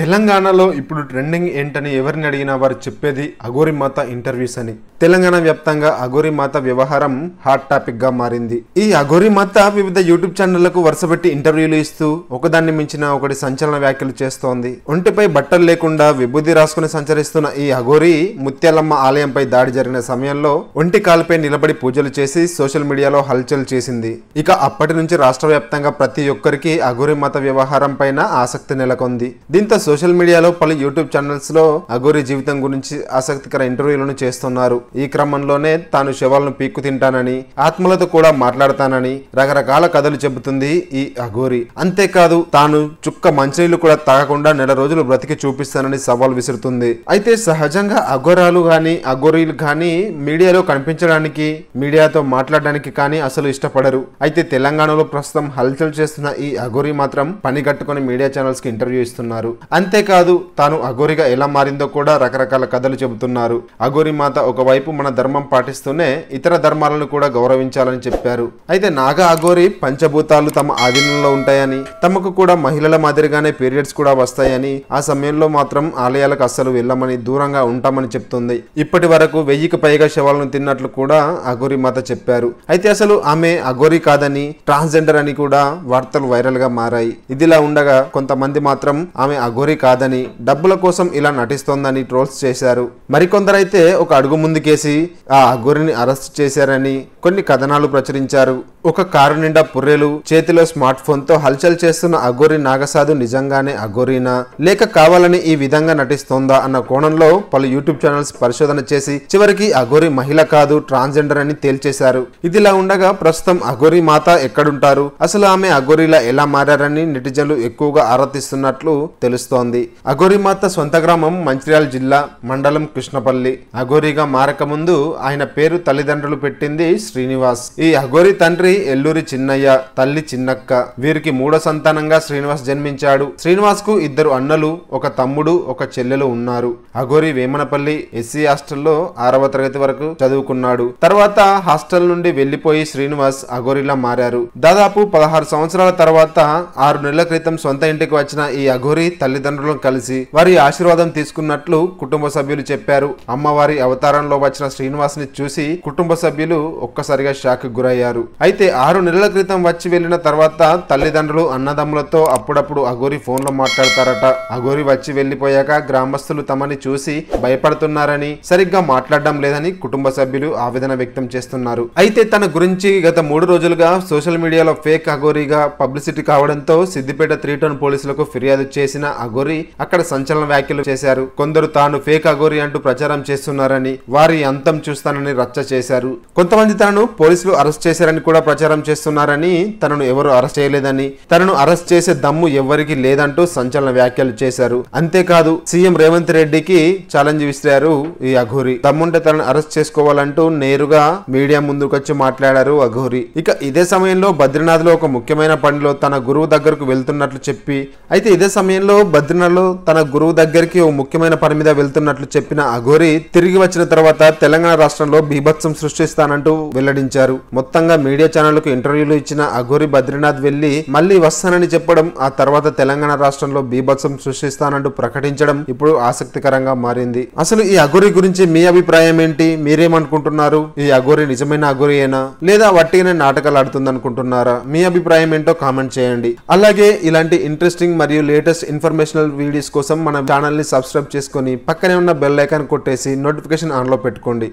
తెలంగాణలో ఇప్పుడు ట్రెండింగ్ ఏంటని ఎవరిని అడిగినా వారు చెప్పేది అగోరి మాత ఇంటర్వ్యూస్ అని। తెలంగాణ వ్యాప్తంగా అగోరి మాత వ్యవహారం హాట్ టాపిక్ గా మారింది। ఈ అగోరి మాత వివిధ యూట్యూబ్ ఛానళ్లకు వరుసపెట్టి ఇంటర్వ్యూలు ఇస్తూ ఒకదాన్ని మించిన ఒకటి సంచలన వ్యాఖ్యలు చేస్తోంది। ఒంటిపై బట్టలు లేకుండా విభూది రాసుకుని సంచరిస్తున్న ఈ అగోరి ముత్యాలమ్మ ఆలయంపై దాడి జరిగిన సమయంలో ఒంటి కాలుపై నిలబడి పూజలు చేసి సోషల్ మీడియాలో హల్చల్ చేసింది। ఇక అప్పటి నుంచి రాష్ట్ర వ్యాప్తంగా ప్రతి ఒక్కరికి అగోరి మాత వ్యవహారం పైన ఆసక్తి నెలకొంది। దీంతో सोशल मीडिया लो पल यूट्यूब चैनल्स लो अगोरी जीवितं गुरिंची आसक्तिकर इंटर्व्यूलनु चेस्तुन्नारू। ई क्रमंलोने तानु शवालनु पीक्कु तिंटाननी आत्मलतो कूडा माट्लाडताननी रकरकाल कथलु चेबुतुंदी ई अगोरी। अंते कादु तानु चुक्क मंचिनीलु कूडा तागकुंडा नेल रोजुलु ब्रतिकी चूपिस्ताननी सवाल विसुरुतुंदी। अयिते सहजंगा अगोरालु गानी अगोरीलु गानी मीडियालो कनिपिंचडानिकी मीडियातो माट्लाडडानिकी कानी असलु इष्टपडरू। अयिते तेलंगाणलो प्रस्तुतं हलचल चेस्तुन्न ई अगोरी मात्रं पनि कट्टुकोनि मीडिया चैनल्स की इंटर्व्यू इस्तुन्नारू। అంతే కాదు తాను అగోరిగా ఎలా మారిందో కూడా రకరకాల కథలు చెబుతున్నారు। అగోరి మాత ఒకవైపు మన ధర్మం పాటిస్తూనే ఇతర ధర్మాలను కూడా గౌరవించాలని చెప్పారు। అయితే నాగా అగోరి పంచభూతాలు తమ ఆధీనంలో ఉంటాయని, తమకు కూడా మహిళల మాదిరిగానే పీరియడ్స్ కూడా వస్తాయని, ఆ సమయంలో మాత్రం ఆలయాలకు అస్సలు వెళ్ళమని దూరంగా ఉంటామని చెప్తుంది। ఇప్పటి వరకు 1000కి పైగా శవాలను తిన్నట్లు కూడా అగోరి మాత చెప్పారు। అయితే అసలు ఆమె అగోరి కాదని ట్రాన్స్జెండర్ అని కూడా వార్తలు వైరల్ గా మారాయి। ఇదిలా ఉండగా కొంతమంది మాత్రం ఆమె అగోరి కాదని డబ్బుల కోసం ఇలా నటిస్తోందని ట్రోల్స్ చేశారు। మరికొందరైతే ఒక అడుగు ముందుకేసి ఆ అగోరిని అరెస్ట్ చేశారని కొన్ని కథనాలు ప్రచురించారు। ఒక కారు నిండా పుర్రెలు, చేతిలో స్మార్ట్ ఫోన్ తో హల్చల్ చేస్తున్న అగోరి నాగసాధు నిజంగానే అగోరీనా లేక కావాలని ఈ విధంగా నటిస్తోందా అన్న కోణంలో పలు యూట్యూబ్ ఛానల్స్ పరిశోధన చేసి చివరికి అగోరి మహిళ కాదు ట్రాన్స్జెండర్ అని తేల్చేశారు। ఇదిలా ఉండగా ప్రస్తుతం అగోరి మాత ఎక్కడుంటారు, అసలు ఆమె అగోరిలా ఎలా మారారని నెటిజన్లు ఎక్కువగా ఆరాధిస్తున్నట్లు తెలుస్తోంది। అగోరి మాత సొంత గ్రామం మంచిర్యాల జిల్లా, మండలం కృష్ణపల్లి। అగోరిగా మారక ముందు ఆయన పేరు తల్లిదండ్రులు పెట్టింది శ్రీనివాస్। ఈ అగోరి తండ్రి ఎల్లూరి చిన్నయ్య, తల్లి చిన్నక్క। వీరికి మూడో సంతానంగా శ్రీనివాస్ జన్మించాడు। శ్రీనివాస్ కు ఇద్దరు అన్నలు, ఒక తమ్ముడు, ఒక చెల్లెలు ఉన్నారు। అగోరి వేమనపల్లి ఎస్సీ హాస్టల్లో 6వ తరగతి వరకు చదువుకున్నాడు। తర్వాత హాస్టల్ నుండి వెళ్లిపోయి శ్రీనివాస్ అగోరిలా మారారు। దాదాపు 16 సంవత్సరాల తర్వాత 6 నెలల క్రితం సొంత ఇంటికి వచ్చిన ఈ అగోరి తల్లిదండ్రులను కలిసి వారి ఆశీర్వాదం తీసుకున్నట్లు కుటుంబ సభ్యులు చెప్పారు। అమ్మవారి అవతారంలో వచ్చిన శ్రీనివాస్ ని చూసి కుటుంబ సభ్యులు ఒక్కసారిగా షాక్ గురయ్యారు। అయితే 6 నెలల క్రితం వచ్చి వెళ్లిన తర్వాత తల్లిదండ్రులు అన్నదమ్ములతో అప్పుడప్పుడు అగోరి ఫోన్ లో మాట్లాడతారట। అగోరి వచ్చి వెళ్లిపోయాక గ్రామస్తులు తమని చూసి భయపడుతున్నారని, సరిగ్గా మాట్లాడడం లేదని కుటుంబ సభ్యులు ఆవేదన వ్యక్తం చేస్తున్నారు। అయితే తన గురించి గత 3 రోజులుగా సోషల్ మీడియాలో ఫేక్ అగోరిగా పబ్లిసిటీ కావడంతో సిద్దిపేట 3 టౌన్ పోలీసులకు ఫిర్యాదు చేసిన అగోరి అక్కడ సంచలన వ్యాఖ్యలు చేశారు। కొందరు తాను ఫేక్ అగోరి అంటూ ప్రచారం చేస్తున్నారని, వారి అంతం చూస్తానని రచ్చ చేశారు। కొంతమంది తనను పోలీసులు అరెస్ట్ చేశారని కూడా ప్రచారం చేస్తున్నారని, తనను ఎవరు అరెస్ట్ చేయలేదని, తనను అరెస్ట్ చేసే దమ్ము ఎవరికి లేదంటూ సంచలన వ్యాఖ్యలు చేశారు। అంతేకాదు సీఎం రేవంత్ రెడ్డికి ఛాలెంజ్ విసిరారు ఈ అఘోరి। తమ్ముంటే తనను అరెస్ట్ చేసుకోవాలంటూ నేరుగా మీడియా ముందుకు వచ్చి మాట్లాడారు అఘోరి। ఇక ఇదే సమయంలో బద్రీనాథ్ లో ఒక ముఖ్యమైన పనిలో తన గురువు దగ్గరకు వెళ్తున్నట్లు చెప్పి, అయితే ఇదే సమయంలో బద్రీనాథ్ లో తన గురువు దగ్గరికి ఓ ముఖ్యమైన పని మీద వెళ్తున్నట్లు చెప్పిన అఘోరి తిరిగి వచ్చిన తర్వాత తెలంగాణ రాష్ట్రంలో బీభత్సం సృష్టిస్తానంటూ వెల్లడించారు। మొత్తంగా మీడియా ఛానళ్లకు ఇంటర్వ్యూలు ఇచ్చిన అఘోరి బద్రీనాథ్ వెళ్లి మళ్లీ వస్తానని చెప్పడం, ఆ తర్వాత తెలంగాణ రాష్ట్రంలో బీభత్సం సృష్టిస్తానంటూ ప్రకటించడం ఇప్పుడు ఆసక్తికరంగా మారింది। అసలు ఈ అఘోరి గురించి మీ అభిప్రాయం ఏంటి? మీరేమనుకుంటున్నారు? ఈ అఘోరి నిజమైన అఘోరియేనా లేదా వట్టిగానే నాటకాలు ఆడుతుంది అనుకుంటున్నారా? మీ అభిప్రాయం ఏంటో కామెంట్ చేయండి। అలాగే ఇలాంటి ఇంట్రెస్టింగ్ మరియు లేటెస్ట్ ఇన్ఫర్మేషనల్ వీడియోస్ కోసం మన ఛానల్ ని సబ్స్క్రైబ్ చేసుకుని పక్కనే ఉన్న బెల్ ఐకాన్ కొట్టేసి నోటిఫికేషన్ ఆన్ లో పెట్టుకోండి।